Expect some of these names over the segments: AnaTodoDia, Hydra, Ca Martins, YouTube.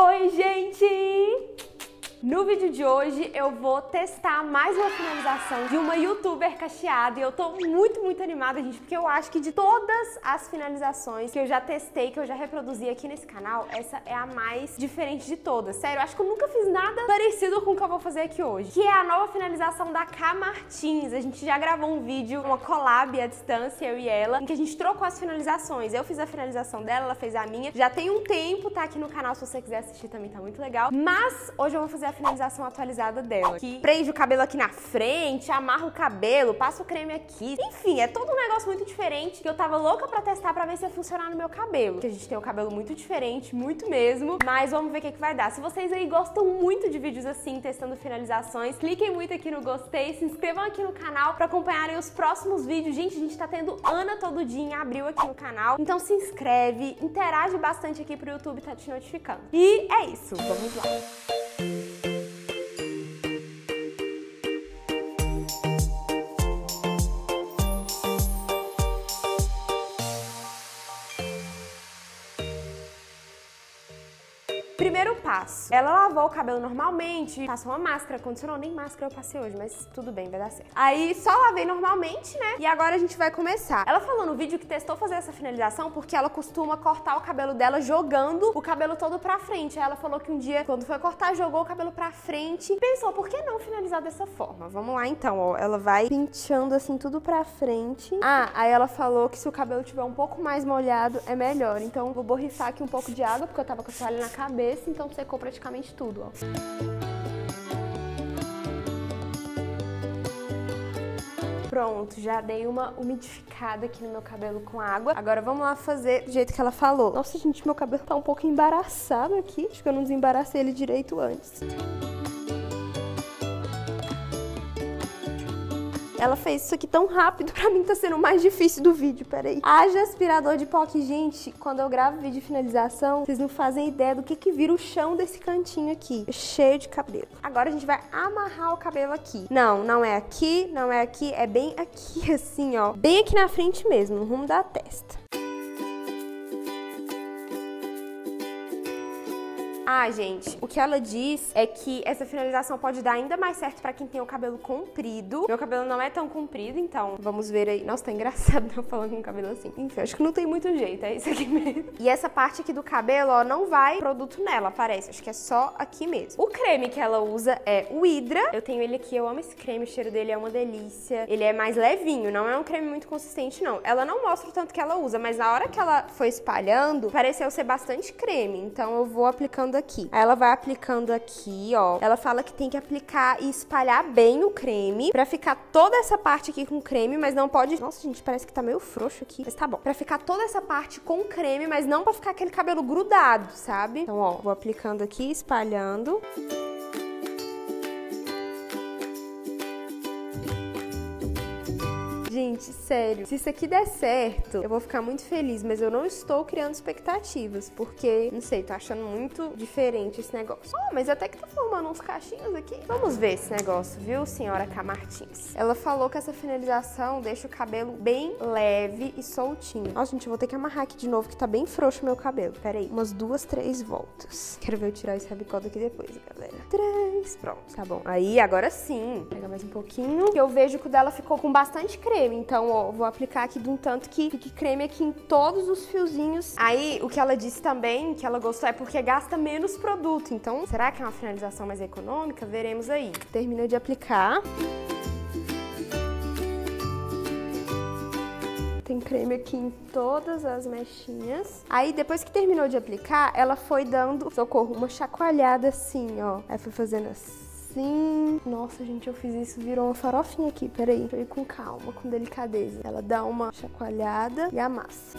Oi, gente! No vídeo de hoje eu vou testar mais uma finalização de uma youtuber cacheada e eu tô muito animada, gente, porque eu acho que de todas as finalizações que eu já testei, que eu já reproduzi aqui nesse canal, essa é a mais diferente de todas. Sério, eu acho que eu nunca fiz nada parecido com o que eu vou fazer aqui hoje, que é a nova finalização da Ca Martins. A gente já gravou um vídeo, uma collab à distância, eu e ela, em que a gente trocou as finalizações. Eu fiz a finalização dela, ela fez a minha. Já tem um tempo, tá aqui no canal, se você quiser assistir também tá muito legal. Mas hoje eu vou fazer a finalização atualizada dela, que prende o cabelo aqui na frente, amarra o cabelo, passa o creme aqui, enfim, é todo um negócio muito diferente que eu tava louca pra testar pra ver se ia funcionar no meu cabelo, porque a gente tem um cabelo muito diferente, muito mesmo, mas vamos ver o que que vai dar. Se vocês aí gostam muito de vídeos assim, testando finalizações, cliquem muito aqui no gostei, se inscrevam aqui no canal pra acompanharem os próximos vídeos. Gente, a gente tá tendo Ana todo dia em abril aqui no canal, então se inscreve, interage bastante aqui pro YouTube tá te notificando. E é isso, vamos lá! Primeiro passo, ela lavou o cabelo normalmente, passou uma máscara, condicionou, nem máscara eu passei hoje, mas tudo bem, vai dar certo. Aí só lavei normalmente, né? E agora a gente vai começar. Ela falou no vídeo que testou fazer essa finalização porque ela costuma cortar o cabelo dela jogando o cabelo todo pra frente. Aí ela falou que um dia, quando foi cortar, jogou o cabelo pra frente. Pensou, por que não finalizar dessa forma? Vamos lá então, ó. Ela vai penteando assim tudo pra frente. Ah, aí ela falou que se o cabelo tiver um pouco mais molhado, é melhor. Então vou borrifar aqui um pouco de água, porque eu tava com a toalha na cabeça. Então secou praticamente tudo, ó. Pronto, já dei uma umidificada aqui no meu cabelo com água. Agora vamos lá fazer do jeito que ela falou. Nossa, gente, meu cabelo tá um pouco embaraçado aqui. Acho que eu não desembaracei ele direito antes. Ela fez isso aqui tão rápido, pra mim tá sendo o mais difícil do vídeo, peraí. Haja aspirador de pó aqui, gente, quando eu gravo vídeo de finalização, vocês não fazem ideia do que vira o chão desse cantinho aqui, cheio de cabelo. Agora a gente vai amarrar o cabelo aqui. Não, não é aqui, não é aqui, é bem aqui assim, ó. Bem aqui na frente mesmo, no rumo da testa. Ah, gente, o que ela diz é que essa finalização pode dar ainda mais certo pra quem tem o cabelo comprido. Meu cabelo não é tão comprido, então vamos ver aí. Nossa, tá engraçado eu falando com o cabelo assim. Enfim, acho que não tem muito jeito, é isso aqui mesmo. E essa parte aqui do cabelo, ó, não vai produto nela, parece. Acho que é só aqui mesmo. O creme que ela usa é o Hydra. Eu tenho ele aqui, eu amo esse creme, o cheiro dele é uma delícia. Ele é mais levinho, não é um creme muito consistente, não. Ela não mostra o tanto que ela usa, mas na hora que ela foi espalhando, pareceu ser bastante creme. Então eu vou aplicando aqui. Aí ela vai aplicando aqui, ó. Ela fala que tem que aplicar e espalhar bem o creme pra ficar toda essa parte aqui com creme, mas não pode... Nossa, gente, parece que tá meio frouxo aqui, mas tá bom. Pra ficar toda essa parte com creme, mas não pra ficar aquele cabelo grudado, sabe? Então, ó, vou aplicando aqui, espalhando... Gente, sério, se isso aqui der certo, eu vou ficar muito feliz, mas eu não estou criando expectativas, porque, não sei, tô achando muito diferente esse negócio. Oh, mas até que tá formando uns cachinhos aqui. Vamos ver esse negócio, viu, senhora Ca Martins? Ela falou que essa finalização deixa o cabelo bem leve e soltinho. Nossa, gente, eu vou ter que amarrar aqui de novo, que tá bem frouxo o meu cabelo. Pera aí, umas 2, 3 voltas. Quero ver eu tirar esse rabicó daqui depois, galera. 3, pronto, tá bom. Aí, agora sim, pega mais um pouquinho, que eu vejo que o dela ficou com bastante creme. Então, ó, vou aplicar aqui de um tanto que fique creme aqui em todos os fiozinhos. Aí, o que ela disse também, que ela gostou, é porque gasta menos produto. Então, será que é uma finalização mais econômica? Veremos aí. Termina de aplicar. Tem creme aqui em todas as mechinhas. Aí, depois que terminou de aplicar, ela foi dando, socorro, uma chacoalhada assim, ó. Aí foi fazendo assim. Sim. Nossa, gente, eu fiz isso, virou uma farofinha aqui, peraí. Deixa eu ir com calma, com delicadeza. Ela dá uma chacoalhada e amassa.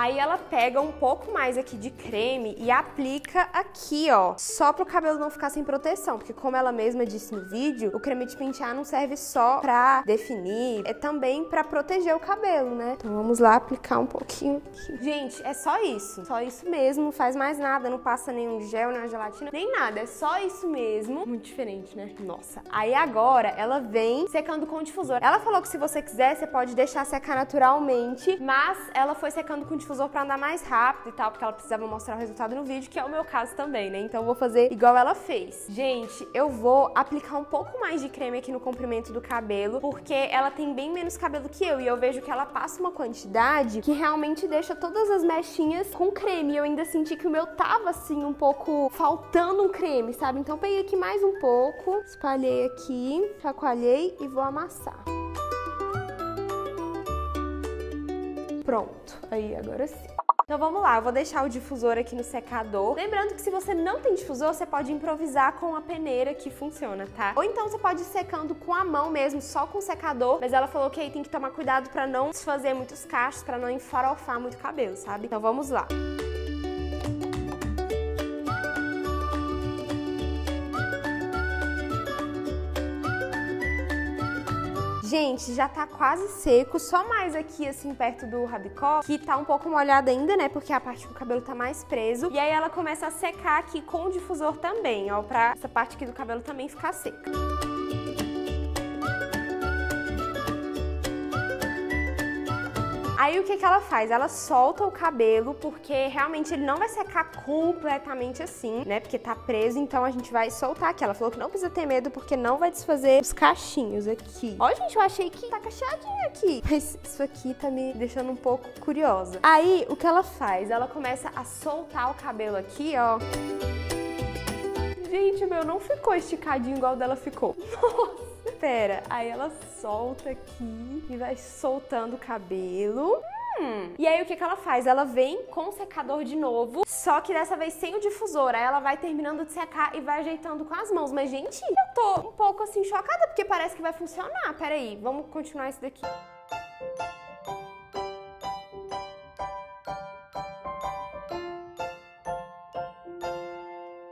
Aí ela pega um pouco mais aqui de creme e aplica aqui, ó. Só pro cabelo não ficar sem proteção, porque como ela mesma disse no vídeo, o creme de pentear não serve só pra definir, é também pra proteger o cabelo, né? Então vamos lá aplicar um pouquinho aqui. Gente, é só isso mesmo, não faz mais nada, não passa nenhum gel, nenhuma gelatina, nem nada, é só isso mesmo. Muito diferente, né? Nossa. Aí agora ela vem secando com o difusor. Ela falou que se você quiser, você pode deixar secar naturalmente, mas ela foi secando com o difusor difusor para andar mais rápido e tal, porque ela precisava mostrar o resultado no vídeo, que é o meu caso também, né? Então eu vou fazer igual ela fez. Gente, eu vou aplicar um pouco mais de creme aqui no comprimento do cabelo, porque ela tem bem menos cabelo que eu, e eu vejo que ela passa uma quantidade que realmente deixa todas as mechinhas com creme. Eu ainda senti que o meu tava assim um pouco faltando um creme, sabe? Então eu peguei aqui mais um pouco, espalhei aqui, chacoalhei e vou amassar. Pronto, aí agora sim. Então vamos lá, eu vou deixar o difusor aqui no secador. Lembrando que se você não tem difusor, você pode improvisar com a peneira que funciona, tá? Ou então você pode ir secando com a mão mesmo, só com o secador. Mas ela falou que aí tem que tomar cuidado pra não desfazer muitos cachos, pra não enfarofar muito o cabelo, sabe? Então vamos lá. Gente, já tá quase seco, só mais aqui, assim, perto do rabicó, que tá um pouco molhado ainda, né, porque a parte que o cabelo tá mais preso. E aí ela começa a secar aqui com o difusor também, ó, pra essa parte aqui do cabelo também ficar seca. Aí o que que ela faz? Ela solta o cabelo, porque realmente ele não vai secar completamente assim, né? Porque tá preso, então a gente vai soltar aqui. Ela falou que não precisa ter medo, porque não vai desfazer os cachinhos aqui. Ó, gente, eu achei que tá cacheadinho aqui. Mas isso aqui tá me deixando um pouco curiosa. Aí, o que ela faz? Ela começa a soltar o cabelo aqui, ó. Gente, meu, não ficou esticadinho igual o dela ficou. Nossa! Pera, aí ela solta aqui e vai soltando o cabelo. E aí o que que ela faz? Ela vem com o secador de novo, só que dessa vez sem o difusor. Aí ela vai terminando de secar e vai ajeitando com as mãos. Mas, gente, eu tô um pouco assim chocada, porque parece que vai funcionar. Pera aí, vamos continuar isso daqui.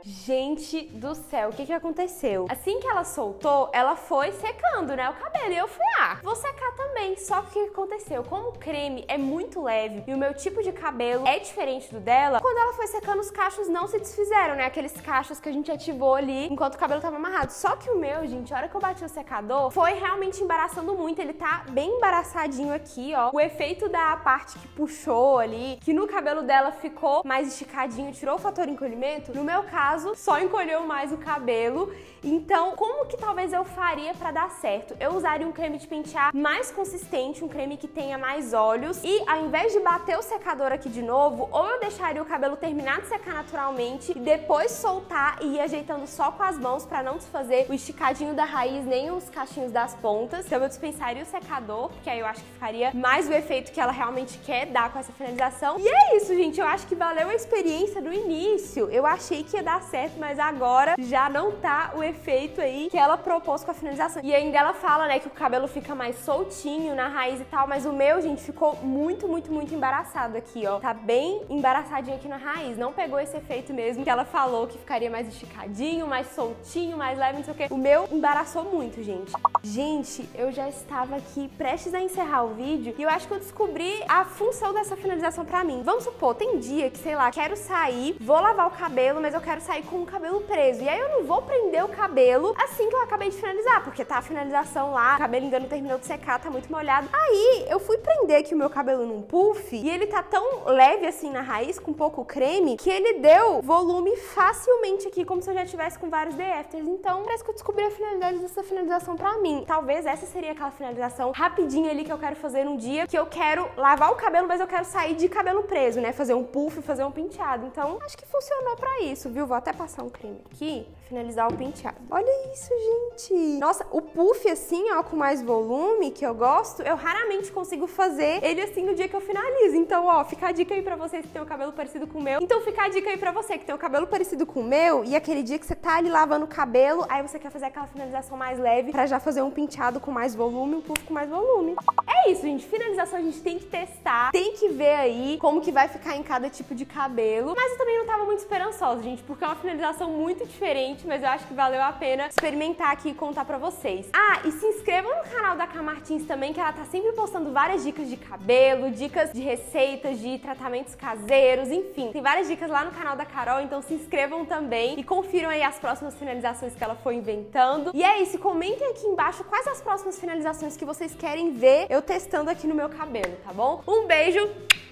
Gente do céu, o que que aconteceu? Assim que ela soltou, ela foi secando, né, o cabelo. E eu fui, ah, vou secar também. Só que o que aconteceu? Como o creme é muito leve e o meu tipo de cabelo é diferente do dela, quando ela foi secando, os cachos não se desfizeram, né? Aqueles cachos que a gente ativou ali enquanto o cabelo tava amarrado. Só que o meu, gente, a hora que eu bati o secador, foi realmente embaraçando muito. Ele tá bem embaraçadinho aqui, ó. O efeito da parte que puxou ali, que no cabelo dela ficou mais esticadinho, tirou o fator encolhimento, no meu caso, só encolheu mais o cabelo. Então, como que talvez eu faria pra dar certo? Eu usaria um creme de pentear mais consistente, um creme que tenha mais óleos, e ao invés de bater o secador aqui de novo, ou eu deixaria o cabelo terminar de secar naturalmente e depois soltar e ir ajeitando só com as mãos pra não desfazer o esticadinho da raiz nem os cachinhos das pontas. Então eu dispensaria o secador, porque aí eu acho que ficaria mais o efeito que ela realmente quer dar com essa finalização. E é isso, gente, eu acho que valeu a experiência do início. Eu achei que ia dar certo, mas agora já não tá o efeito aí que ela propôs com a finalização. E ainda ela fala, né, que o cabelo fica mais soltinho na raiz e tal, mas o meu, gente, ficou muito, muito, muito embaraçado aqui, ó. Tá bem embaraçadinho aqui na raiz, não pegou esse efeito mesmo que ela falou, que ficaria mais esticadinho, mais soltinho, mais leve, não sei o quê. O meu embaraçou muito, gente. Gente, eu já estava aqui prestes a encerrar o vídeo e eu acho que eu descobri a função dessa finalização pra mim. Vamos supor, tem dia que, sei lá, quero sair, vou lavar o cabelo, mas eu quero sair com o cabelo preso. E aí eu não vou prender o cabelo assim que eu acabei de finalizar, porque tá a finalização lá, o cabelo ainda não terminou de secar, tá muito molhado. Aí eu fui prender aqui o meu cabelo num puff e ele tá tão leve assim na raiz, com pouco creme, que ele deu volume facilmente aqui, como se eu já tivesse com vários day afters. Então parece que eu descobri a finalidade dessa finalização pra mim. Talvez essa seria aquela finalização rapidinha ali que eu quero fazer num dia que eu quero lavar o cabelo, mas eu quero sair de cabelo preso, né? Fazer um puff, fazer um penteado. Então acho que funcionou pra isso, viu? Vou até passar um creme aqui, finalizar o penteado. Olha isso, gente! Nossa, o puff assim, ó, com mais volume, que eu gosto, eu raramente consigo fazer ele assim no dia que eu finalizo. Então, ó, fica a dica aí pra vocês que tem o cabelo parecido com o meu. Então fica a dica aí pra você que tem o cabelo parecido com o meu e aquele dia que você tá ali lavando o cabelo, aí você quer fazer aquela finalização mais leve pra já fazer um penteado com mais volume, um puff com mais volume. É isso, gente. Finalização a gente tem que testar, tem que ver aí como que vai ficar em cada tipo de cabelo. Mas eu também não tava muito esperançosa, gente, porque é uma finalização muito diferente, mas eu acho que valeu a pena experimentar aqui e contar pra vocês. Ah, e se inscrevam no canal da Ca Martins também, que ela tá sempre postando várias dicas de cabelo, dicas de receitas, de tratamentos caseiros, enfim. Tem várias dicas lá no canal da Carol, então se inscrevam também e confiram aí as próximas finalizações que ela foi inventando. E é isso, comentem aqui embaixo quais as próximas finalizações que vocês querem ver eu testando aqui no meu cabelo, tá bom? Um beijo!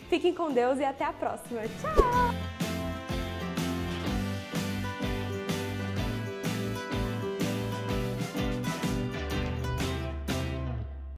Fiquem com Deus e até a próxima. Tchau!